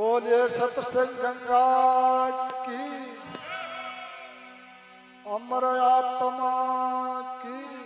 बोलिए सतसंग गंगा की अमर आत्मा की।